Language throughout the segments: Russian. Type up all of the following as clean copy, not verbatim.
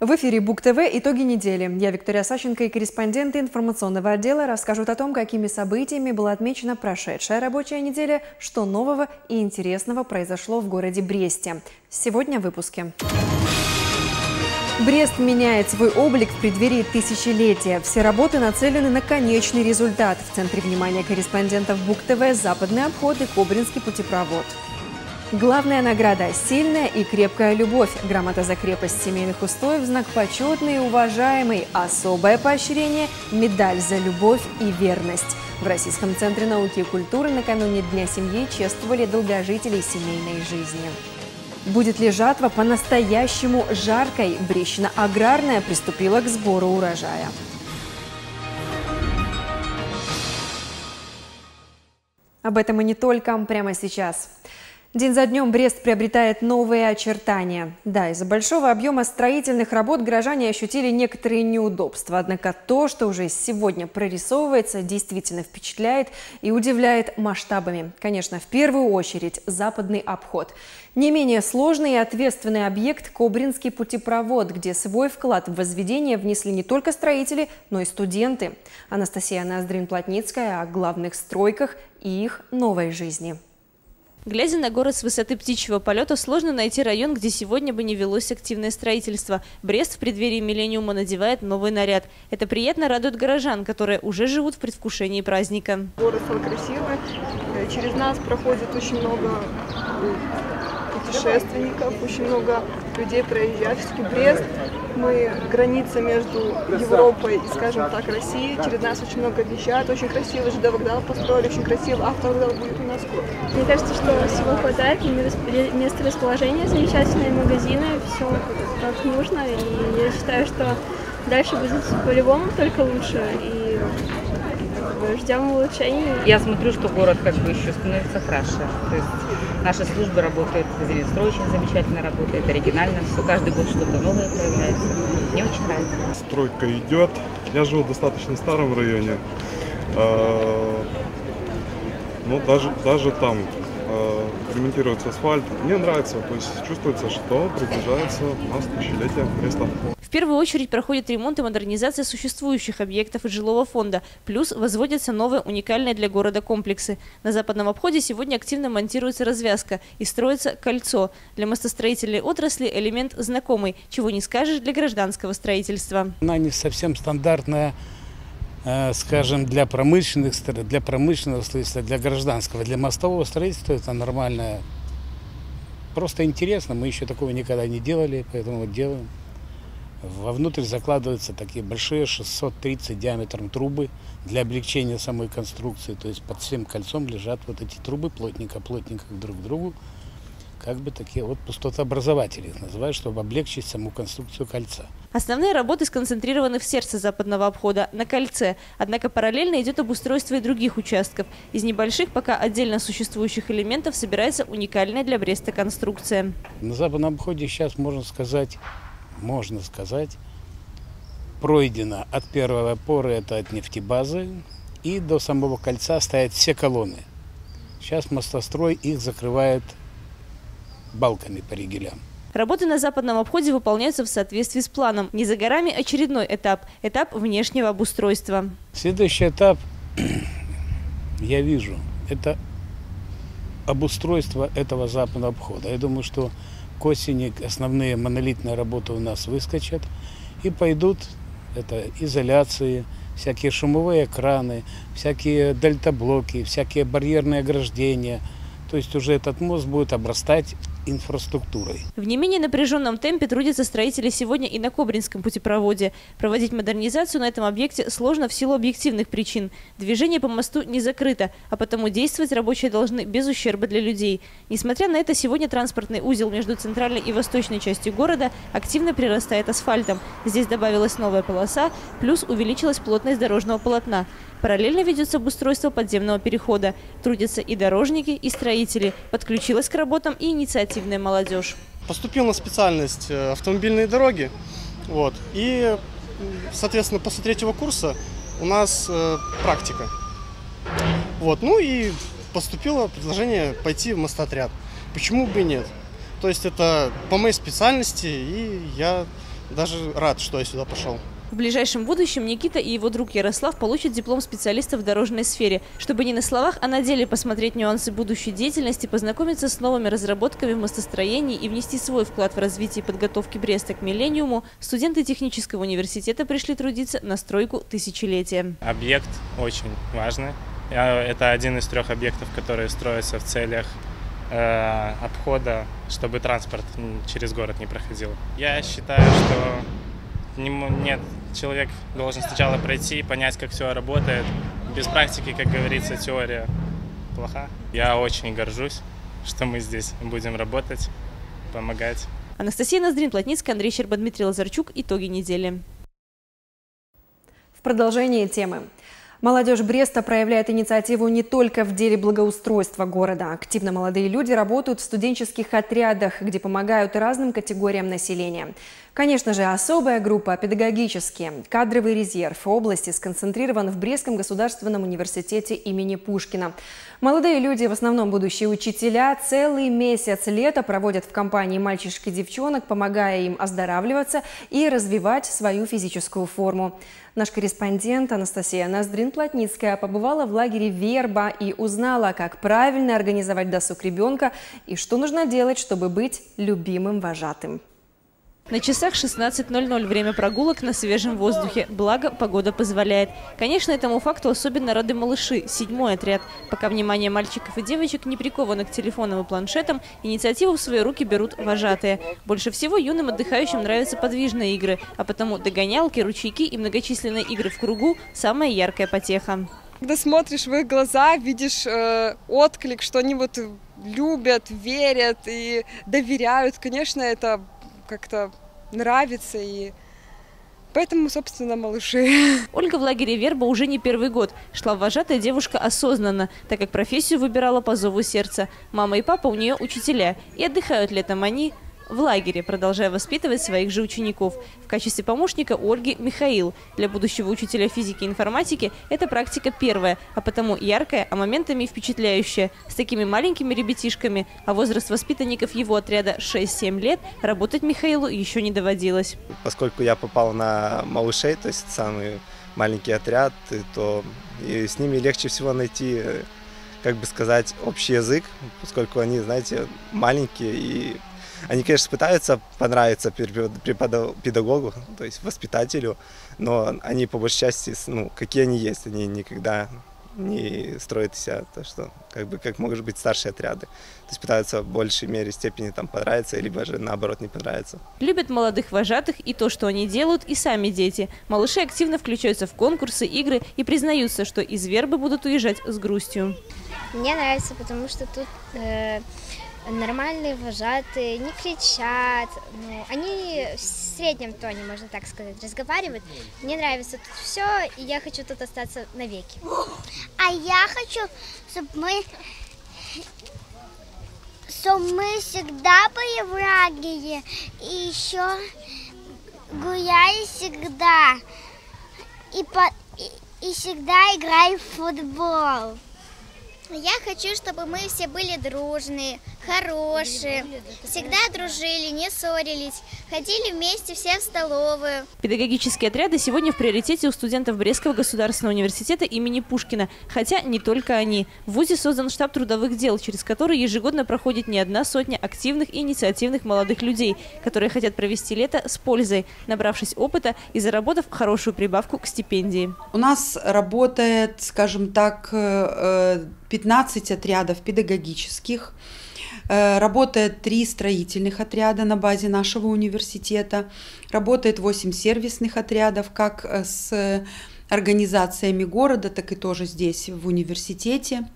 В эфире Буг-ТВ «Итоги недели». Я, Виктория Сащенко, и корреспонденты информационного отдела расскажут о том, какими событиями была отмечена прошедшая рабочая неделя, что нового и интересного произошло в городе Бресте. Сегодня в выпуске. Брест меняет свой облик в преддверии тысячелетия. Все работы нацелены на конечный результат. В центре внимания корреспондентов Буг-ТВ «Западный обход» и «Кобринский путепровод». Главная награда – сильная и крепкая любовь. Грамота за крепость семейных устоев, знак почетный и уважаемый. Особое поощрение – медаль за любовь и верность. В Российском центре науки и культуры накануне Дня семьи чествовали долгожителей семейной жизни. Будет ли жатва по-настоящему жаркой? Брещина аграрная приступила к сбору урожая. Об этом и не только прямо сейчас. День за днем Брест приобретает новые очертания. Да, из-за большого объема строительных работ горожане ощутили некоторые неудобства. Однако то, что уже сегодня прорисовывается, действительно впечатляет и удивляет масштабами. Конечно, в первую очередь западный обход. Не менее сложный и ответственный объект – Кобринский путепровод, где свой вклад в возведение внесли не только строители, но и студенты. Анастасия Ноздрин-Плотницкая о главных стройках и их новой жизни. Глядя на город с высоты птичьего полета, сложно найти район, где сегодня бы не велось активное строительство. Брест в преддверии миллениума надевает новый наряд. Это приятно радует горожан, которые уже живут в предвкушении праздника. Город стал красивый. Через нас проходит очень много путешественников, очень много людей проезжают. Все-таки Брест, мы граница между Европой и, скажем так, Россией. Через нас очень много обещают. Очень красивый ЖД вокзал построили, очень красивый автовокзал будет у нас скоро. Мне кажется, что всего хватает, место расположения замечательные, магазины, все как нужно. И я считаю, что дальше будет по-любому только лучше. И ждем улучшений. Я смотрю, что город как бы еще становится краше. То есть наши службы работают, зеленстрой очень замечательно работает, оригинально все. Каждый год что-то новое появляется. Мне очень нравится. Стройка идет. Я живу в достаточно старом районе. Но даже там ремонтируется асфальт. Мне нравится, то есть чувствуется, что приближается у нас тысячелетие Бреста. В первую очередь проходит ремонт и модернизация существующих объектов и жилого фонда. Плюс возводятся новые уникальные для города комплексы. На западном обходе сегодня активно монтируется развязка и строится кольцо. Для мостостроителей отрасли элемент знакомый, чего не скажешь для гражданского строительства. Она не совсем стандартная, скажем, для промышленного строительства, для гражданского, для мостового строительства это нормальное. Просто интересно, мы еще такого никогда не делали, поэтому вот делаем. Вовнутрь закладываются такие большие 630 диаметром трубы для облегчения самой конструкции. То есть под всем кольцом лежат вот эти трубы плотненько друг к другу. Как бы такие вот пустотообразователи их называют, чтобы облегчить саму конструкцию кольца. Основные работы сконцентрированы в сердце западного обхода, на кольце. Однако параллельно идет обустройство и других участков. Из небольших, пока отдельно существующих элементов собирается уникальная для Бреста конструкция. На западном обходе сейчас, можно сказать, пройдено от первой опоры, это от нефтебазы, и до самого кольца стоят все колонны. Сейчас мостострой их закрывает балками по ригелям. Работы на западном обходе выполняются в соответствии с планом. Не за горами очередной этап – этап внешнего обустройства. Следующий этап, я вижу, это обустройство этого западного обхода. Я думаю, что к осени основные монолитные работы у нас выскочат и пойдут. Это изоляции, всякие шумовые экраны, всякие дельтаблоки, всякие барьерные ограждения. То есть уже этот мост будет обрастать инфраструктурой. В не менее напряженном темпе трудятся строители сегодня и на Кобринском путепроводе. Проводить модернизацию на этом объекте сложно в силу объективных причин. Движение по мосту не закрыто, а потому действовать рабочие должны без ущерба для людей. Несмотря на это, сегодня транспортный узел между центральной и восточной частью города активно прирастает асфальтом. Здесь добавилась новая полоса, плюс увеличилась плотность дорожного полотна. Параллельно ведется обустройство подземного перехода. Трудятся и дорожники, и строители. Подключилась к работам и инициативная молодежь. Поступил на специальность автомобильные дороги. Вот. И, соответственно, после третьего курса у нас практика. Вот. Ну и поступило предложение пойти в мостоотряд. Почему бы и нет? То есть это по моей специальности, и я Даже рад, что я сюда пошел. В ближайшем будущем Никита и его друг Ярослав получат диплом специалиста в дорожной сфере, чтобы не на словах, а на деле посмотреть нюансы будущей деятельности, познакомиться с новыми разработками в мостостроении и внести свой вклад в развитие и подготовки Бреста к миллениуму. Студенты технического университета пришли трудиться на стройку тысячелетия. Объект очень важный. Это один из трех объектов, которые строятся в целях обхода, чтобы транспорт через город не проходил. Я считаю, что нет, человек должен сначала пройти, понять, как все работает. Без практики, как говорится, теория плоха. Я очень горжусь, что мы здесь будем работать, помогать. Анастасия Ноздрин-Плотницкая, Андрей Щерба, Дмитрий Лазарчук. Итоги недели. В продолжение темы. Молодежь Бреста проявляет инициативу не только в деле благоустройства города. Активно молодые люди работают в студенческих отрядах, где помогают разным категориям населения. Конечно же, особая группа – педагогические. Кадровый резерв области сконцентрирован в Брестском государственном университете имени Пушкина. Молодые люди, в основном будущие учителя, целый месяц лета проводят в компании мальчишек и девчонок, помогая им оздоравливаться и развивать свою физическую форму. Наш корреспондент Анастасия Ноздрин-Плотницкая побывала в лагере «Верба» и узнала, как правильно организовать досуг ребенка и что нужно делать, чтобы быть любимым вожатым. На часах 16:00 время прогулок на свежем воздухе, благо погода позволяет. Конечно, этому факту особенно рады малыши, 7-й отряд. Пока внимание мальчиков и девочек не приковано к телефонам и планшетам, инициативу в свои руки берут вожатые. Больше всего юным отдыхающим нравятся подвижные игры, а потому догонялки, ручейки и многочисленные игры в кругу – самая яркая потеха. Когда смотришь в их глаза, видишь отклик, что они вот любят, верят и доверяют, конечно, это как-то нравится, и поэтому, собственно, малыши. Ольга в лагере «Верба» уже не первый год. Шла в вожатая девушка осознанно, так как профессию выбирала по зову сердца. Мама и папа у нее учителя, и отдыхают летом они в лагере, продолжая воспитывать своих же учеников. В качестве помощника у Ольги Михаил. Для будущего учителя физики и информатики это практика первая, а потому яркая, а моментами впечатляющая. С такими маленькими ребятишками, а возраст воспитанников его отряда 6-7 лет, работать Михаилу еще не доводилось. Поскольку я попал на малышей, то есть самый маленький отряд, то с ними легче всего найти, как бы сказать, общий язык, поскольку они, знаете, маленькие и... Они, конечно, пытаются понравиться педагогу, то есть воспитателю, но они, по большей части, ну, какие они есть, они никогда не строят из себя то, что, как могут быть старшие отряды. То есть пытаются в большей мере степени там понравиться, либо же наоборот не понравиться. Любят молодых вожатых и то, что они делают, и сами дети. Малыши активно включаются в конкурсы, игры и признаются, что из Вербы будут уезжать с грустью. Мне нравится, потому что тут... Нормальные вожатые, не кричат, ну, они в среднем тоне, можно так сказать, разговаривают. Мне нравится тут все, и я хочу тут остаться навеки. А я хочу, чтобы мы всегда были в лагере, и еще гуляли всегда, и всегда играли в футбол. Я хочу, чтобы мы все были дружные, хорошие, всегда дружили, не ссорились, ходили вместе все в столовую. Педагогические отряды сегодня в приоритете у студентов Брестского государственного университета имени Пушкина. Хотя не только они. В вузе создан штаб трудовых дел, через который ежегодно проходит не одна сотня активных и инициативных молодых людей, которые хотят провести лето с пользой, набравшись опыта и заработав хорошую прибавку к стипендии. У нас работает, скажем так, 15 отрядов педагогических, работает 3 строительных отряда на базе нашего университета, работает 8 сервисных отрядов, как с организациями города, так и тоже здесь в университете.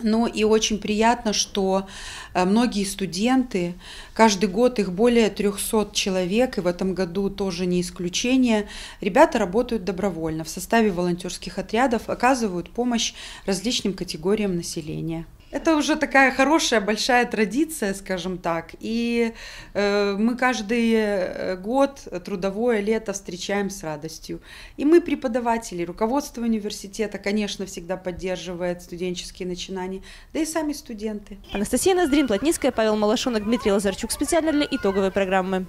Ну и очень приятно, что многие студенты, каждый год их более 300 человек, и в этом году тоже не исключение, ребята работают добровольно в составе волонтерских отрядов, оказывают помощь различным категориям населения. Это уже такая хорошая, большая традиция, скажем так, и мы каждый год трудовое лето встречаем с радостью. И мы, преподаватели, руководство университета, конечно, всегда поддерживает студенческие начинания, да и сами студенты. Анастасия Ноздрин-Плотницкая, Павел Малашенок, Дмитрий Лазарчук. Специально для итоговой программы.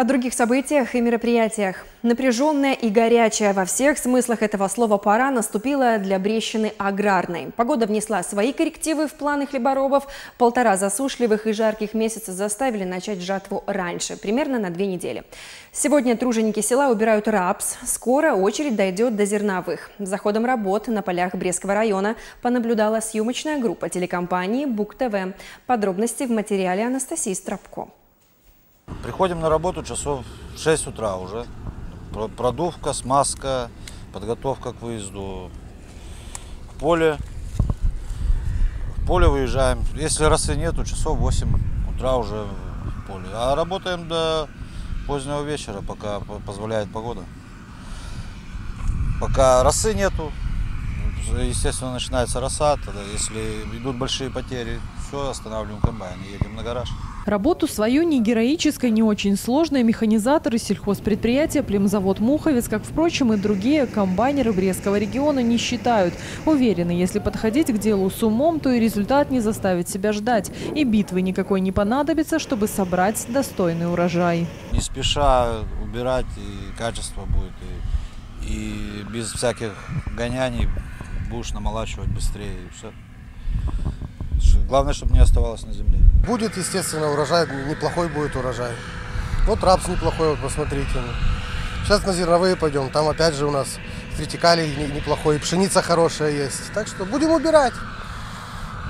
О других событиях и мероприятиях. Напряженная и горячая во всех смыслах этого слова пора наступила для Брещины аграрной. Погода внесла свои коррективы в планы хлеборобов. Полтора засушливых и жарких месяца заставили начать жатву раньше, примерно на 2 недели. Сегодня труженики села убирают рапс. Скоро очередь дойдет до зерновых. За ходом работ на полях Брестского района понаблюдала съемочная группа телекомпании «Буг-ТВ». Подробности в материале Анастасии Страпко. Приходим на работу часов в 6 утра уже. Продувка, смазка, подготовка к выезду в поле. В поле выезжаем. Если росы нет, то часов 8 утра уже в поле. А работаем до позднего вечера, пока позволяет погода. Пока росы нету, естественно, начинается роса. Тогда, если идут большие потери, все, останавливаем комбайн и едем на гараж. Работу свою, не героической, не очень сложной, механизаторы сельхозпредприятия «Племзавод Муховец», как, впрочем, и другие комбайнеры Брестского региона, не считают. Уверены, если подходить к делу с умом, то и результат не заставит себя ждать. И битвы никакой не понадобится, чтобы собрать достойный урожай. Не спеша убирать, и качество будет, и без всяких гоняний будешь намолачивать быстрее, и все. Главное, чтобы не оставалось на земле. Будет, естественно, урожай, неплохой будет урожай. Вот рапс неплохой, вот посмотрите. Сейчас на зерновые пойдем, там опять же у нас тритикалий неплохой, пшеница хорошая есть. Так что будем убирать,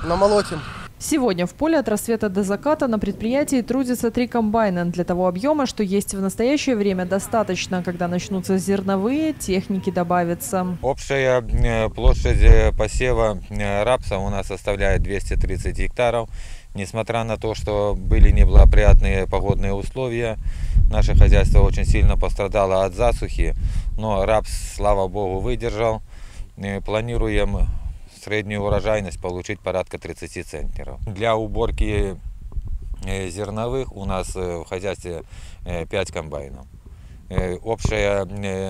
намолотим. Сегодня в поле от рассвета до заката на предприятии трудятся 3 комбайна. Для того объема, что есть в настоящее время, достаточно. Когда начнутся зерновые, техники добавятся. Общая площадь посева рапса у нас составляет 230 гектаров. Несмотря на то, что были неблагоприятные погодные условия, наше хозяйство очень сильно пострадало от засухи. Но рапс, слава богу, выдержал. Планируем среднюю урожайность получить порядка 30 центнеров. Для уборки зерновых у нас в хозяйстве 5 комбайнов. Общая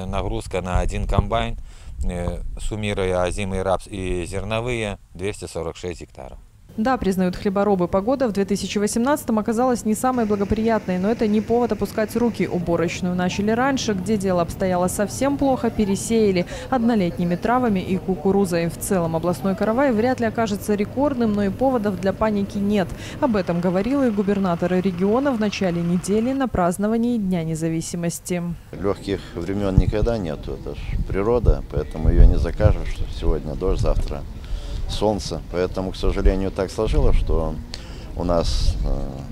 нагрузка на 1 комбайн, суммируя озимый рапс и зерновые, 246 гектаров. Да, признают хлеборобы, погода в 2018-м оказалась не самой благоприятной, но это не повод опускать руки. Уборочную начали раньше, где дело обстояло совсем плохо, пересеяли однолетними травами и кукурузой. В целом областной каравай вряд ли окажется рекордным, но и поводов для паники нет. Об этом говорил и губернатор региона в начале недели на праздновании Дня независимости. Легких времен никогда нету, это ж природа, поэтому ее не закажешь, что сегодня дождь, завтра солнце. Поэтому, к сожалению, так сложилось, что у нас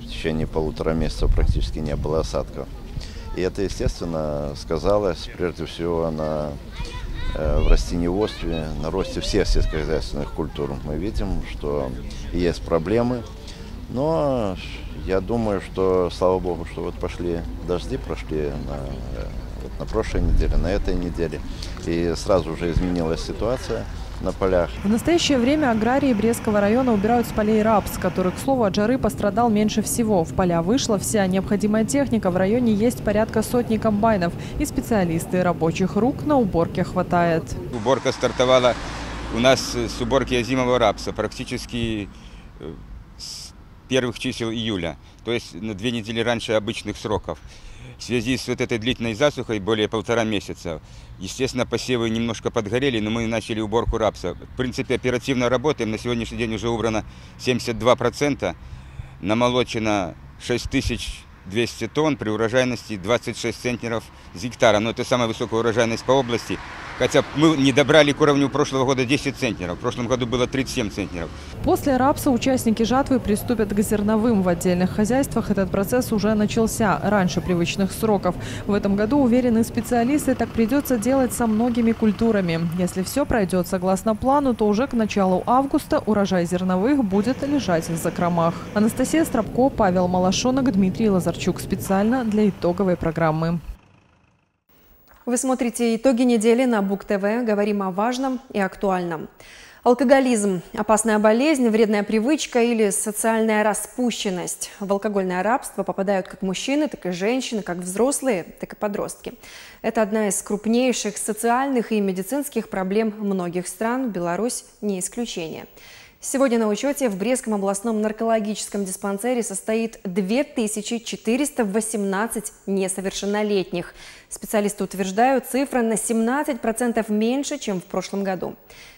в течение 1,5 месяца практически не было осадков. И это, естественно, сказалось прежде всего в растениеводстве, на росте всех сельскохозяйственных культур. Мы видим, что есть проблемы, но я думаю, что, слава богу, что вот пошли дожди, прошли на прошлой неделе, на этой неделе, и сразу же изменилась ситуация на полях. В настоящее время аграрии Брестского района убирают с полей рапс, который, к слову, от жары пострадал меньше всего. В поля вышла вся необходимая техника. В районе есть порядка 100 комбайнов, и специалисты, рабочих рук на уборке хватает. Уборка стартовала у нас с уборки озимого рапса практически с первых чисел июля, то есть на 2 недели раньше обычных сроков. В связи с вот этой длительной засухой, более 1,5 месяца, естественно, посевы немножко подгорели, но мы начали уборку рапса. В принципе, оперативно работаем. На сегодняшний день уже убрано 72%, намолочено 6200 тонн при урожайности 26 центнеров с гектара. Но это самая высокая урожайность по области. Хотя мы не добрали к уровню прошлого года 10 центнеров. В прошлом году было 37 центнеров. После рапса участники жатвы приступят к зерновым. В отдельных хозяйствах этот процесс уже начался раньше привычных сроков. В этом году, уверены специалисты, так придется делать со многими культурами. Если все пройдет согласно плану, то уже к началу августа урожай зерновых будет лежать в закромах. Анастасия Страпко, Павел Малашенок, Дмитрий Лазарчук. Специально для итоговой программы. Вы смотрите «Итоги недели» на Буг-ТВ. Говорим о важном и актуальном. Алкоголизм – опасная болезнь, вредная привычка или социальная распущенность. В алкогольное рабство попадают как мужчины, так и женщины, как взрослые, так и подростки. Это одна из крупнейших социальных и медицинских проблем многих стран. Беларусь не исключение. Сегодня на учете в Брестском областном наркологическом диспансере состоит 2418 несовершеннолетних. Специалисты утверждают, цифра на 17% меньше, чем в прошлом году.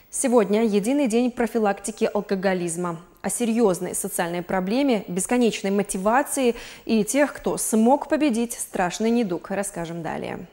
Сегодня единый день профилактики алкоголизма. О серьезной социальной проблеме, бесконечной мотивации и тех, кто смог победить страшный недуг, расскажем далее.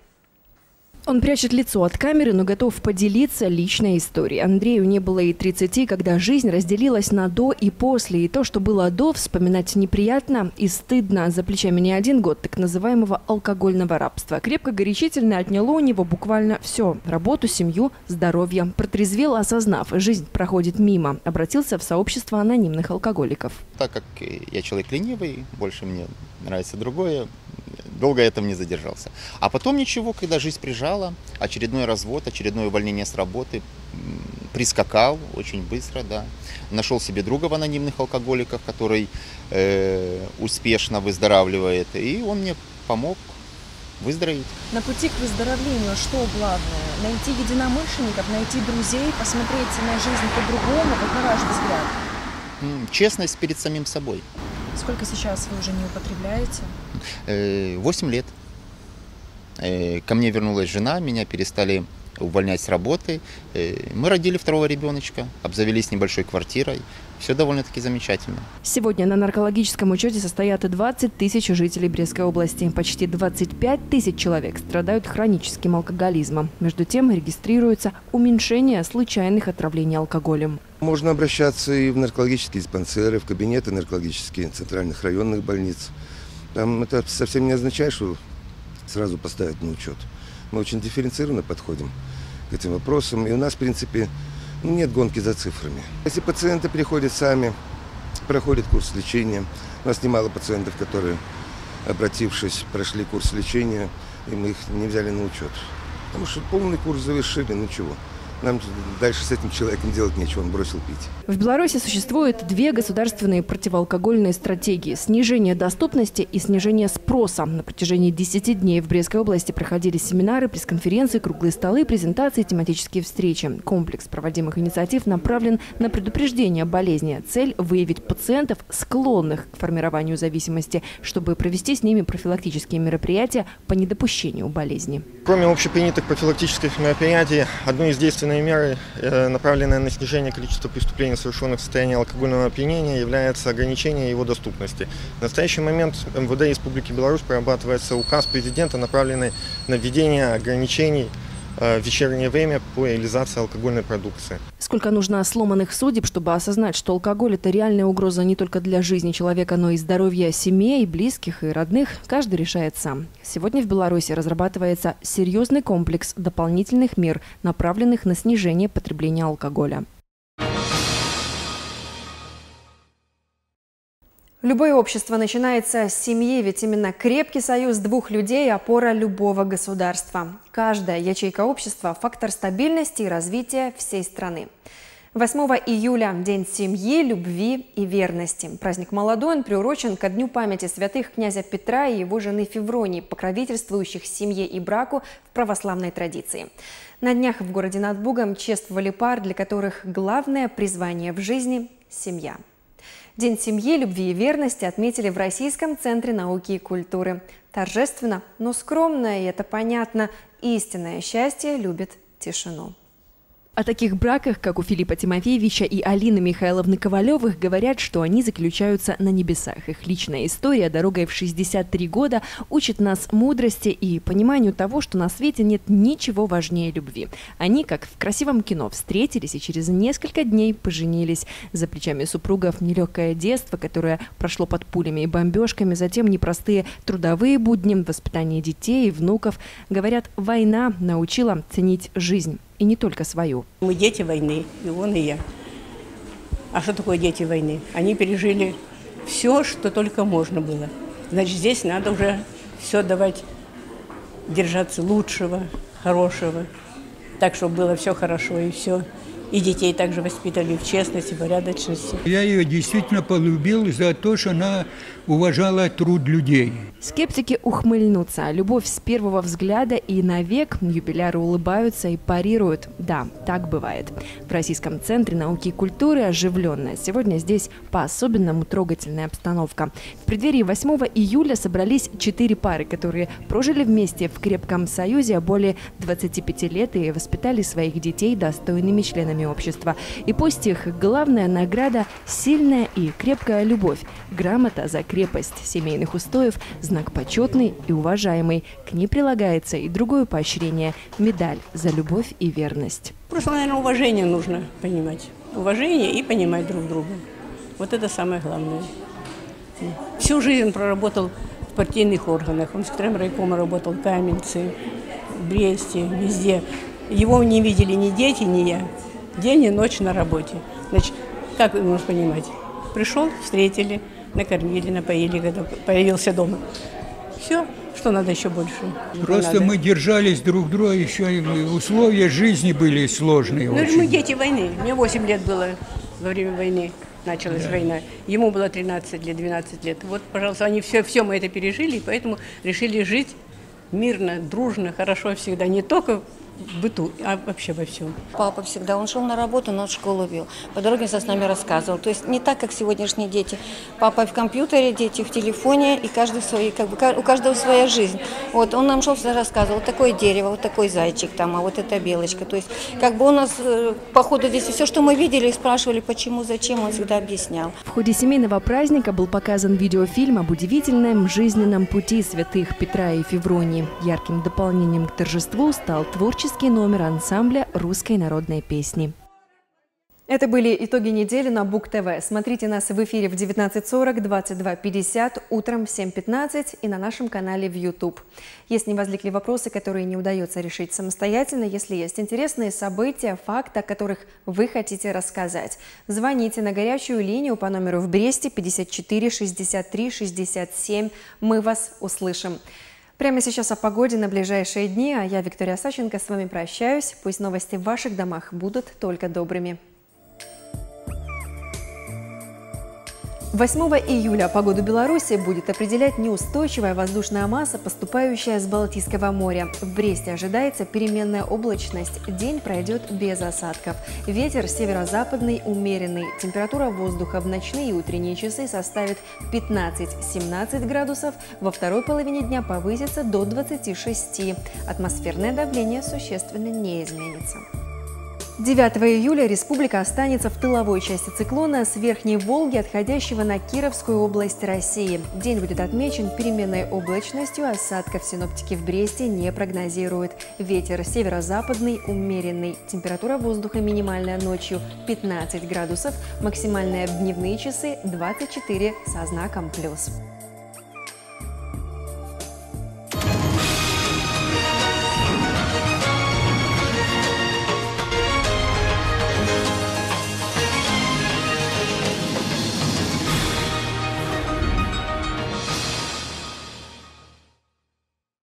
Он прячет лицо от камеры, но готов поделиться личной историей. Андрею не было и 30, когда жизнь разделилась на «до» и «после». И то, что было «до», вспоминать неприятно и стыдно. За плечами не один год так называемого алкогольного рабства. Крепко-горячительно отняло у него буквально все – работу, семью, здоровье. Протрезвел, осознав – жизнь проходит мимо. Обратился в сообщество анонимных алкоголиков. Так как я человек ленивый, больше мне нравится другое. Долго я там не задержался. А потом ничего, когда жизнь прижала, очередной развод, очередное увольнение с работы, прискакал очень быстро, да. Нашел себе друга в анонимных алкоголиках, который успешно выздоравливает, и он мне помог выздороветь. На пути к выздоровлению что главное? Найти единомышленников, найти друзей, посмотреть на жизнь по-другому, как на ваш взгляд? Честность перед самим собой. Сколько сейчас вы уже не употребляете? 8 лет. Ко мне вернулась жена, меня перестали увольнять с работы. Мы родили второго ребеночка, обзавелись небольшой квартирой. Все довольно-таки замечательно. Сегодня на наркологическом учете состоят 20 тысяч жителей Брестской области. Почти 25 тысяч человек страдают хроническим алкоголизмом. Между тем регистрируется уменьшение случайных отравлений алкоголем. Можно обращаться и в наркологические диспансеры, в кабинеты наркологические центральных районных больниц. Там это совсем не означает, что сразу поставят на учет. Мы очень дифференцированно подходим к этим вопросам. И у нас, в принципе, нет гонки за цифрами. Если пациенты приходят сами, проходят курс лечения. У нас немало пациентов, которые, обратившись, прошли курс лечения, и мы их не взяли на учет. Потому что полный курс завершили, ну чего. Нам дальше с этим человеком делать нечего, он бросил пить. В Беларуси существуют две государственные противоалкогольные стратегии – снижение доступности и снижение спроса. На протяжении 10 дней в Брестской области проходили семинары, пресс-конференции, круглые столы, презентации, тематические встречи. Комплекс проводимых инициатив направлен на предупреждение болезни. Цель – выявить пациентов, склонных к формированию зависимости, чтобы провести с ними профилактические мероприятия по недопущению болезни. Кроме общепринятых профилактических мероприятий, одной из действенных меры, направленные на снижение количества преступлений, совершенных в состоянии алкогольного опьянения, является ограничение его доступности. В настоящий момент в МВД Республики Беларусь прорабатывается указ президента, направленный на введение ограничений в вечернее время по реализации алкогольной продукции. Сколько нужно сломанных судеб, чтобы осознать, что алкоголь – это реальная угроза не только для жизни человека, но и здоровья семей, близких и родных, каждый решает сам. Сегодня в Беларуси разрабатывается серьезный комплекс дополнительных мер, направленных на снижение потребления алкоголя. Любое общество начинается с семьи, ведь именно крепкий союз двух людей – опора любого государства. Каждая ячейка общества – фактор стабильности и развития всей страны. 8 июля – День семьи, любви и верности. Праздник молодой, он приурочен ко Дню памяти святых князя Петра и его жены Февронии, покровительствующих семье и браку в православной традиции. На днях в городе над Бугом чествовали пар, для которых главное призвание в жизни – семья. День семьи, любви и верности отметили в Российском центре науки и культуры. Торжественно, но скромно, и это понятно, истинное счастье любит тишину. О таких браках, как у Филиппа Тимофеевича и Алины Михайловны Ковалевых, говорят, что они заключаются на небесах. Их личная история дорогой в 63 года учит нас мудрости и пониманию того, что на свете нет ничего важнее любви. Они, как в красивом кино, встретились и через несколько дней поженились. За плечами супругов нелегкое детство, которое прошло под пулями и бомбежками, затем непростые трудовые будни, воспитание детей и внуков. Говорят, война научила ценить жизнь. И не только свою. Мы дети войны, и он, и я. А что такое дети войны? Они пережили все, что только можно было. Значит, здесь надо уже все давать, держаться лучшего, хорошего. Так, чтобы было все хорошо и все и детей также воспитали в честности, порядочности. Я ее действительно полюбил за то, что она уважала труд людей. Скептики ухмыльнутся. Любовь с первого взгляда и навек. Юбиляры улыбаются и парируют. Да, так бывает. В Российском центре науки и культуры оживленная. Сегодня здесь по-особенному трогательная обстановка. В преддверии 8 июля собрались 4 пары, которые прожили вместе в крепком союзе более 25 лет и воспитали своих детей достойными членами общества. И пусть их главная награда – сильная и крепкая любовь, грамота за крепость семейных устоев, знак почетный и уважаемый. К ней прилагается и другое поощрение – медаль за любовь и верность. Просто, наверное, уважение нужно понимать. Уважение и понимать друг друга. Вот это самое главное. Всю жизнь проработал в партийных органах. Он секретарем райкома работал, в Каменце, в Бресте, везде. Его не видели ни дети, ни я. День и ночь на работе. Значит, как нужно понимать? Пришел, встретили, накормили, напоили, когда появился дома. Все, что надо еще больше. Просто надо. Мы держались друг друга, еще и условия жизни были сложные. Ну, мы дети войны. Мне 8 лет было во время войны. Началась война. Ему было 13 лет, 12 лет. Вот, пожалуйста, они все мы это пережили, и поэтому решили жить мирно, дружно, хорошо всегда. Не только в быту, а вообще во всем. Папа всегда, он шел на работу, но в школу вел. По дороге с нами рассказывал. То есть не так, как сегодняшние дети. Папа в компьютере, дети в телефоне, и каждый свой, как бы, у каждого своя жизнь. Вот, он нам шел, всегда рассказывал, вот такое дерево, вот такой зайчик там, а вот эта белочка. То есть как бы у нас по ходу здесь все, что мы видели, и спрашивали, почему, зачем, он всегда объяснял. В ходе семейного праздника был показан видеофильм об удивительном жизненном пути святых Петра и Февронии. Ярким дополнением к торжеству стал творческий номер ансамбля русской народной песни. Это были итоги недели на Буг-ТВ. Смотрите нас в эфире в 19:40, 22:50, утром в 7:15 и на нашем канале в YouTube. Если возникли вопросы, которые не удается решить самостоятельно, если есть интересные события, факты, о которых вы хотите рассказать, звоните на горячую линию по номеру в Бресте 54 63 67. Мы вас услышим. Прямо сейчас о погоде на ближайшие дни, а я, Виктория Сащенко, с вами прощаюсь. Пусть новости в ваших домах будут только добрыми. 8 июля погоду Беларуси будет определять неустойчивая воздушная масса, поступающая с Балтийского моря. В Бресте ожидается переменная облачность. День пройдет без осадков. Ветер северо-западный умеренный. Температура воздуха в ночные и утренние часы составит 15-17 градусов. Во второй половине дня повысится до 26. Атмосферное давление существенно не изменится. 9 июля республика останется в тыловой части циклона с Верхней Волги, отходящего на Кировскую область России. День будет отмечен переменной облачностью, осадков синоптики в Бресте не прогнозируют. Ветер северо-западный умеренный. Температура воздуха минимальная ночью 15 градусов, максимальная в дневные часы 24 со знаком плюс.